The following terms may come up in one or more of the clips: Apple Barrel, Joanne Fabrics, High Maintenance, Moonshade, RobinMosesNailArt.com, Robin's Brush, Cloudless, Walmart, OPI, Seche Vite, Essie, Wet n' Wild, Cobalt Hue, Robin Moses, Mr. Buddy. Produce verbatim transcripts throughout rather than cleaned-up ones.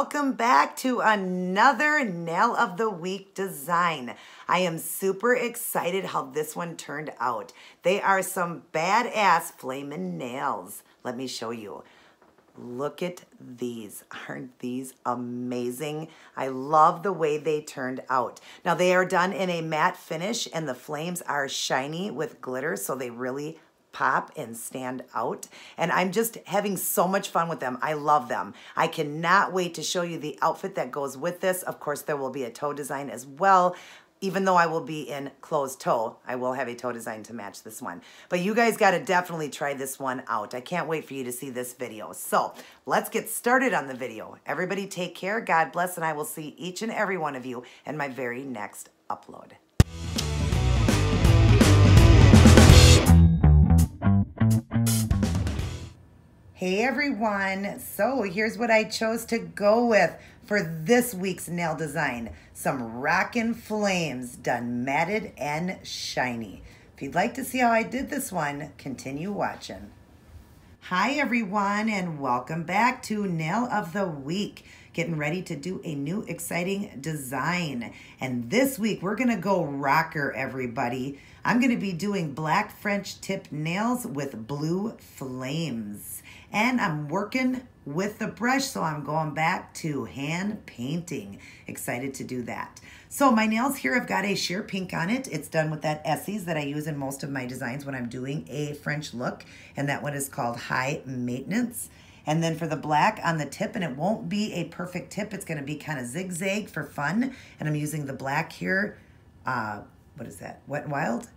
welcome back to another Nail of the Week design. I am super excited how this one turned out. They are some badass flamin' nails. Let me show you. Look at these. Aren't these amazing? I love the way they turned out. Now they are done in a matte finish and the flames are shiny with glitter, so they really pop and stand out. And I'm just having so much fun with them. I love them. I cannot wait to show you the outfit that goes with this. Of course, there will be a toe design as well. Even though I will be in closed toe, I will have a toe design to match this one. But you guys got to definitely try this one out. I can't wait for you to see this video. So let's get started on the video. Everybody take care, God bless, and I will see each and every one of you in my very next upload. Hey everyone, so here's what I chose to go with for this week's nail design. Some Rockin' Flames done matted and shiny. If you'd like to see how I did this one, continue watching. Hi everyone and welcome back to Nail of the Week. Getting ready to do a new exciting design. And this week we're gonna go rocker, everybody. I'm gonna be doing black French tip nails with blue flames. And I'm working with the brush, so I'm going back to hand painting. Excited to do that. So my nails here have got a sheer pink on it. It's done with that Essie's that I use in most of my designs when I'm doing a French look. And that one is called High Maintenance. And then for the black on the tip, and it won't be a perfect tip. It's going to be kind of zigzag for fun. And I'm using the black here. Uh, what is that? Wet n' Wild?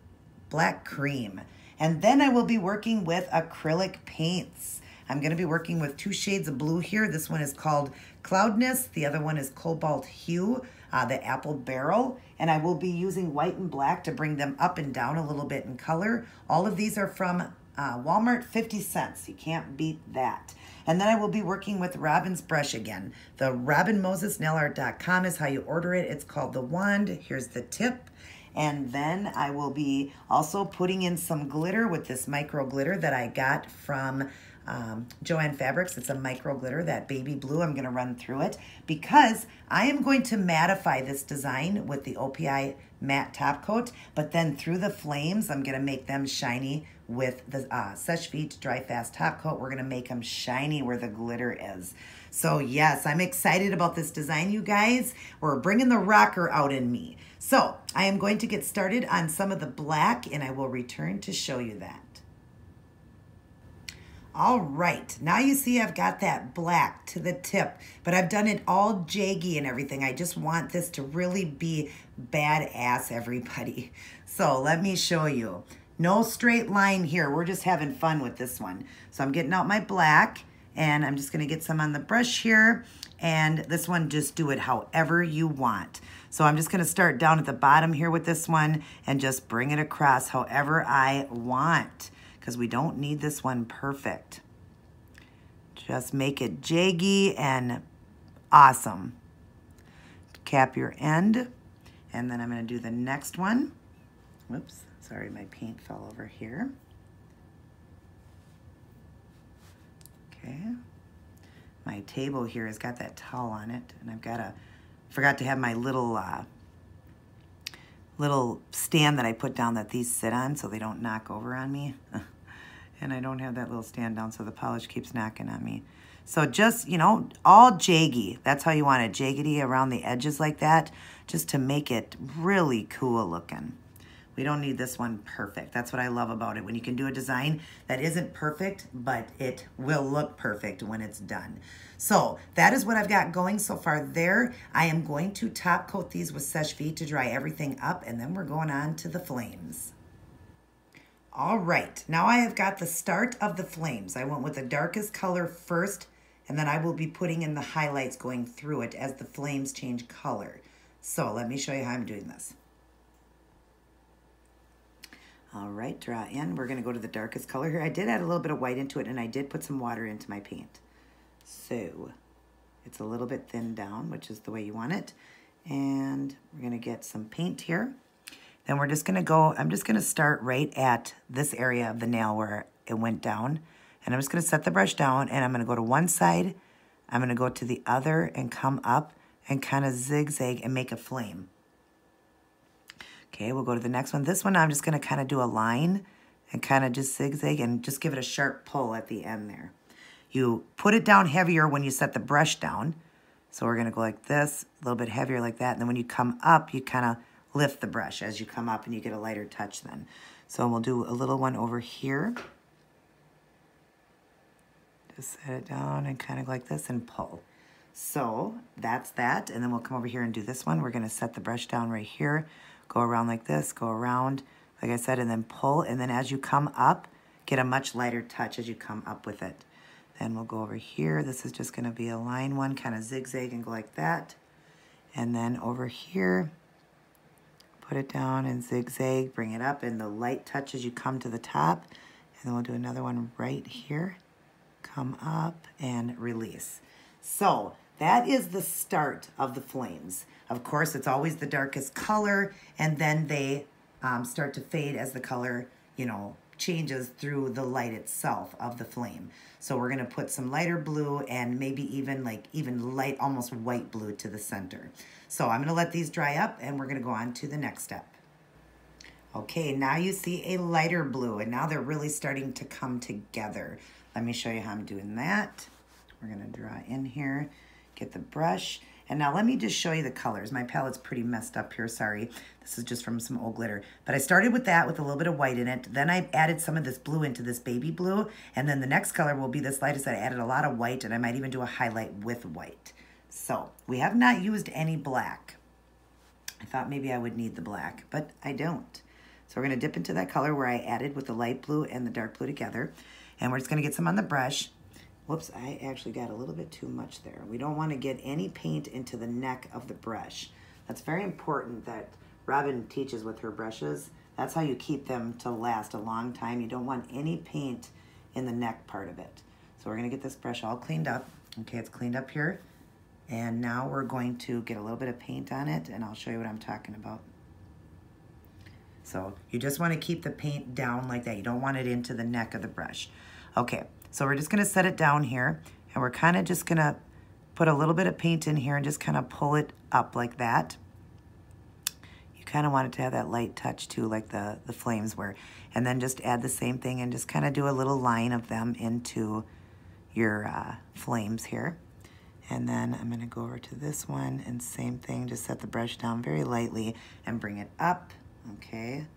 Black Cream. And then I will be working with acrylic paints. I'm going to be working with two shades of blue here. This one is called Cloudless. The other one is Cobalt Hue, uh, the Apple Barrel. And I will be using white and black to bring them up and down a little bit in color. All of these are from uh, Walmart, fifty cents. You can't beat that. And then I will be working with Robin's Brush again. The Robin Moses Nail Art dot com is how you order it. It's called the wand. Here's the tip. And then I will be also putting in some glitter with this micro glitter that I got from um, Joanne Fabrics. It's a micro glitter, that baby blue. I'm going to run through it because I am going to mattify this design with the O P I matte top coat, but then through the flames, I'm going to make them shiny with the uh, Seche Vite Dry Fast Top Coat. We're going to make them shiny where the glitter is. So yes, I'm excited about this design, you guys. We're bringing the rocker out in me. So I am going to get started on some of the black and I will return to show you that. All right, now you see I've got that black to the tip, but I've done it all jaggy and everything. I just want this to really be badass, everybody. So let me show you. No straight line here. We're just having fun with this one. So I'm getting out my black and I'm just gonna get some on the brush here. And this one, just do it however you want. So I'm just gonna start down at the bottom here with this one and just bring it across however I want, because we don't need this one perfect. Just make it jaggy and awesome. Cap your end, and then I'm gonna do the next one. Whoops, sorry, my paint fell over here. Okay, my table here has got that towel on it, and I've got a, forgot to have my little, uh, little stand that I put down that these sit on so they don't knock over on me. And I don't have that little stand down, so the polish keeps knocking on me. So just, you know, all jaggy. That's how you want it, jaggedy around the edges like that, just to make it really cool looking. We don't need this one perfect. That's what I love about it, when you can do a design that isn't perfect, but it will look perfect when it's done. So that is what I've got going so far there. I am going to top coat these with Seche Vite to dry everything up, and then we're going on to the flames. All right, now I have got the start of the flames. I went with the darkest color first, and then I will be putting in the highlights going through it as the flames change color. So let me show you how I'm doing this. All right, draw in. We're gonna go to the darkest color here. I did add a little bit of white into it and I did put some water into my paint. So it's a little bit thinned down, which is the way you want it. And we're gonna get some paint here. Then we're just gonna go, I'm just gonna start right at this area of the nail where it went down. And I'm just gonna set the brush down and I'm gonna go to one side. I'm going to go to the other and come up and kind of zigzag and make a flame. Okay, we'll go to the next one. This one, I'm just going to kind of do a line and kind of just zigzag and just give it a sharp pull at the end there. You put it down heavier when you set the brush down. So we're going to go like this, a little bit heavier like that. And then when you come up, you kind of lift the brush as you come up and you get a lighter touch then. So we'll do a little one over here. Just set it down and kind of like this and pull. So that's that. And then we'll come over here and do this one. We're going to set the brush down right here. Go around like this, go around, like I said, and then pull. And then as you come up, get a much lighter touch as you come up with it. Then we'll go over here. This is just going to be a line one, kind of zigzag and go like that. And then over here, put it down and zigzag, bring it up, and the light touch as you come to the top. And then we'll do another one right here. Come up and release. So that is the start of the flames. Of course, it's always the darkest color, and then they um, start to fade as the color, you know, changes through the light itself of the flame. So we're gonna put some lighter blue and maybe even like even light, almost white blue to the center. So I'm gonna let these dry up and we're gonna go on to the next step. Okay, now you see a lighter blue and now they're really starting to come together. Let me show you how I'm doing that. We're gonna draw in here, get the brush. And now let me just show you the colors. My palette's pretty messed up here, sorry. This is just from some old glitter. But I started with that with a little bit of white in it. Then I added some of this blue into this baby blue. And then the next color will be this lightest. I added a lot of white, and I might even do a highlight with white. So we have not used any black. I thought maybe I would need the black, but I don't. So we're gonna dip into that color where I added with the light blue and the dark blue together. And we're just gonna get some on the brush. Whoops, I actually got a little bit too much there. We don't want to get any paint into the neck of the brush. That's very important that Robin teaches with her brushes. That's how you keep them to last a long time. You don't want any paint in the neck part of it. So we're going to get this brush all cleaned up. Okay, it's cleaned up here. And now we're going to get a little bit of paint on it, and I'll show you what I'm talking about. So you just want to keep the paint down like that. You don't want it into the neck of the brush. Okay. So we're just gonna set it down here and we're kind of just gonna put a little bit of paint in here and just kind of pull it up like that. You kind of want it to have that light touch too, like the, the flames were. And then just add the same thing and just kind of do a little line of them into your uh, flames here. And then I'm gonna go over to this one and same thing, just set the brush down very lightly and bring it up, okay?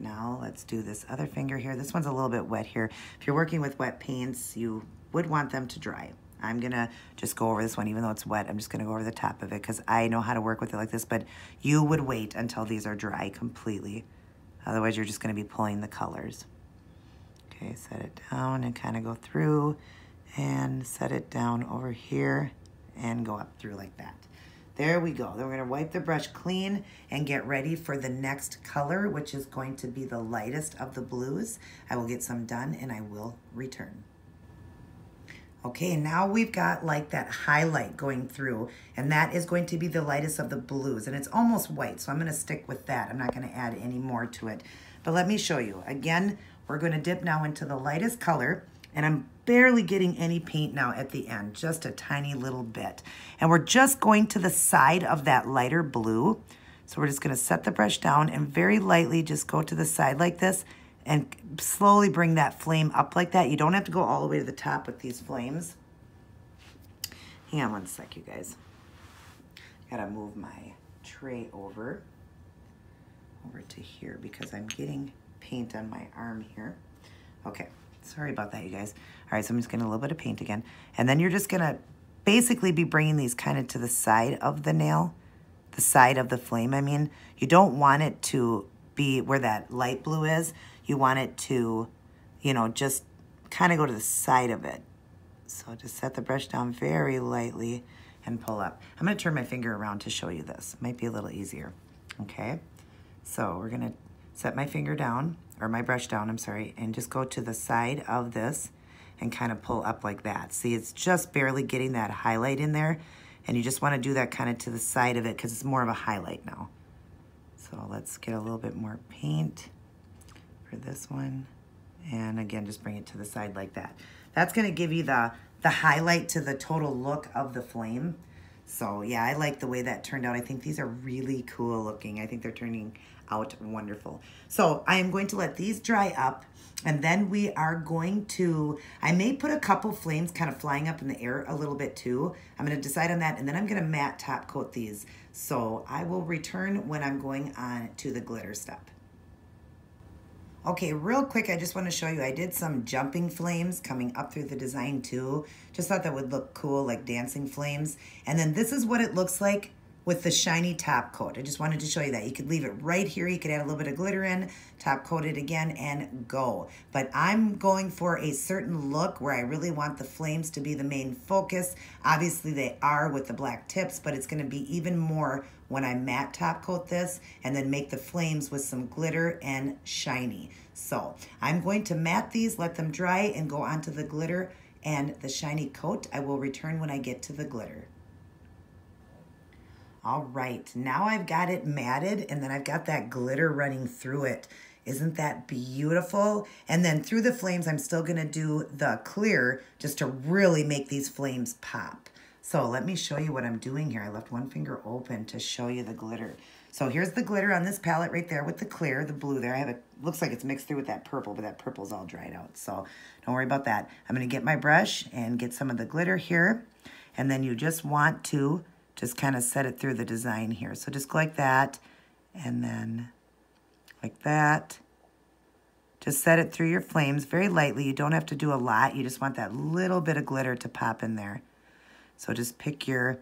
Now let's do this other finger here. This one's a little bit wet here. If you're working with wet paints, you would want them to dry. I'm gonna just go over this one, even though it's wet, I'm just gonna go over the top of it because I know how to work with it like this, but you would wait until these are dry completely. Otherwise, you're just gonna be pulling the colors. Okay, set it down and kind of go through and set it down over here and go up through like that. There we go. Then we're gonna wipe the brush clean and get ready for the next color, which is going to be the lightest of the blues. I will get some done and I will return. Okay, now we've got like that highlight going through, and that is going to be the lightest of the blues, and it's almost white, so I'm gonna stick with that. I'm not gonna add any more to it. But let me show you. Again, we're gonna dip now into the lightest color, and I'm barely getting any paint now at the end, just a tiny little bit. And we're just going to the side of that lighter blue. So we're just gonna set the brush down and very lightly just go to the side like this and slowly bring that flame up like that. You don't have to go all the way to the top with these flames. Hang on one sec, you guys. Gotta move my tray over, over to here because I'm getting paint on my arm here. Okay. Sorry about that, you guys. All right, so I'm just getting a little bit of paint again. And then you're just gonna basically be bringing these kind of to the side of the nail, the side of the flame, I mean. You don't want it to be where that light blue is. You want it to, you know, just kind of go to the side of it. So just set the brush down very lightly and pull up. I'm gonna turn my finger around to show you this. Might be a little easier, okay? So we're gonna set my finger down, or my brush down, I'm sorry, and just go to the side of this and kind of pull up like that. See, it's just barely getting that highlight in there, and you just want to do that kind of to the side of it because it's more of a highlight now. So let's get a little bit more paint for this one. And again, just bring it to the side like that. That's gonna give you the, the highlight to the total look of the flame. So yeah, I like the way that turned out. I think these are really cool looking. I think they're turning out wonderful. So I am going to let these dry up, and then we are going to, I may put a couple flames kind of flying up in the air a little bit too. I'm gonna decide on that, and then I'm gonna matte top coat these. So I will return when I'm going on to the glitter step. Okay, real quick, I just want to show you, I did some jumping flames coming up through the design too. Just thought that would look cool, like dancing flames. And then this is what it looks like with the shiny top coat. I just wanted to show you that. You could leave it right here. You could add a little bit of glitter in, top coat it again, and go. But I'm going for a certain look where I really want the flames to be the main focus. Obviously, they are with the black tips, but it's going to be even more when I matte top coat this and then make the flames with some glitter and shiny. So I'm going to matte these, let them dry, and go onto the glitter and the shiny coat. I will return when I get to the glitter. All right, now I've got it matted, and then I've got that glitter running through it. Isn't that beautiful? And then through the flames, I'm still gonna do the clear just to really make these flames pop. So let me show you what I'm doing here. I left one finger open to show you the glitter. So here's the glitter on this palette right there with the clear, the blue there. I have a, looks like it's mixed through with that purple, but that purple's all dried out. So don't worry about that. I'm gonna get my brush and get some of the glitter here. And then you just want to just kind of set it through the design here. So just go like that, and then like that. Just set it through your flames very lightly. You don't have to do a lot. You just want that little bit of glitter to pop in there. So just pick your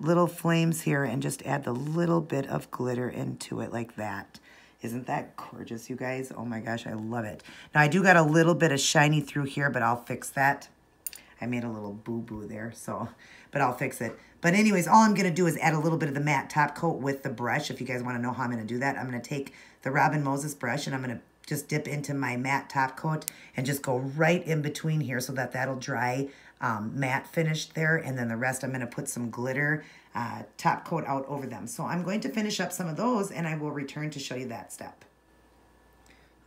little flames here and just add the little bit of glitter into it like that. Isn't that gorgeous, you guys? Oh my gosh, I love it. Now I do got a little bit of shiny through here, but I'll fix that. I made a little boo-boo there, so, but I'll fix it. But anyways, all I'm gonna do is add a little bit of the matte top coat with the brush. If you guys wanna know how I'm gonna do that, I'm gonna take the Robin Moses brush and I'm gonna just dip into my matte top coat and just go right in between here so that that'll dry Um, matte finish there, and then the rest I'm going to put some glitter uh, top coat out over them. So I'm going to finish up some of those, and I will return to show you that step.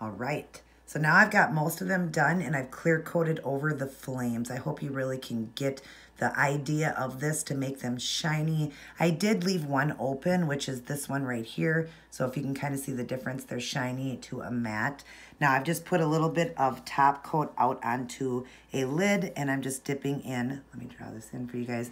All right, so now I've got most of them done, and I've clear coated over the flames. I hope you really can get the idea of this to make them shiny. I did leave one open, which is this one right here. So if you can kind of see the difference, they're shiny to a matte. Now I've just put a little bit of top coat out onto a lid, and I'm just dipping in, let me draw this in for you guys.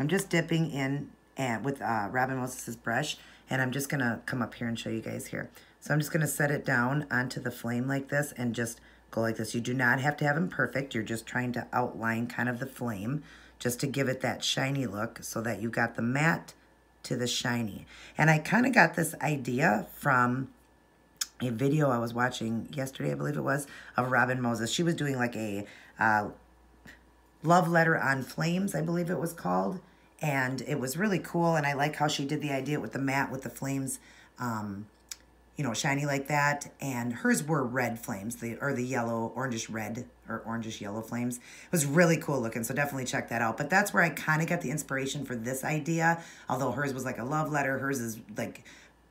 I'm just dipping in and with uh, Robin Moses's brush, and I'm just gonna come up here and show you guys here. So I'm just gonna set it down onto the flame like this and just go like this. You do not have to have them perfect. You're just trying to outline kind of the flame just to give it that shiny look so that you got the matte to the shiny. And I kind of got this idea from a video I was watching yesterday, I believe it was, of Robin Moses. She was doing like a uh, love letter on flames, I believe it was called. And it was really cool, and I like how she did the idea with the matte with the flames, um, you know, shiny like that. And hers were red flames, the, or the yellow, orangish red or orangish yellow flames. It was really cool looking, so definitely check that out. But that's where I kind of got the inspiration for this idea, although hers was like a love letter. Hers is like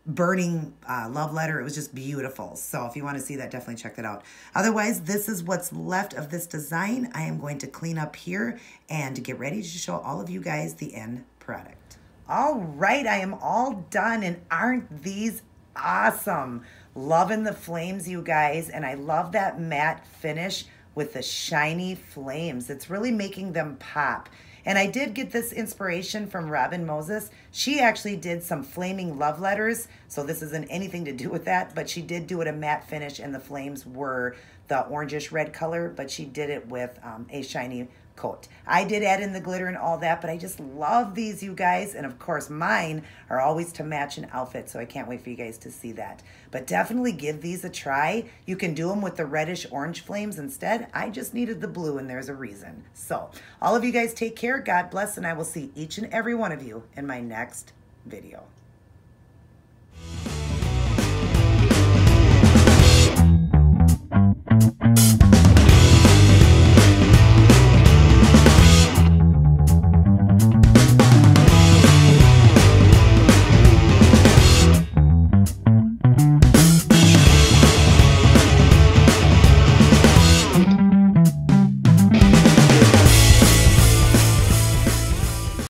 burning uh, love letter. It was just beautiful. So if you want to see that, definitely check that out. Otherwise, this is what's left of this design. I am going to clean up here and get ready to show all of you guys the end product. All right, I am all done, and aren't these awesome? Loving the flames, you guys, and I love that matte finish with the shiny flames. It's really making them pop. And I did get this inspiration from Robin Moses. She actually did some flaming love letters, so this isn't anything to do with that, but she did do it a matte finish, and the flames were the orangish red color, but she did it with um, a shiny coat. I did add in the glitter and all that, but I just love these, you guys. And of course, mine are always to match an outfit, so I can't wait for you guys to see that. But definitely give these a try. You can do them with the reddish orange flames instead. I just needed the blue, and there's a reason. So all of you guys take care. God bless, and I will see each and every one of you in my next video.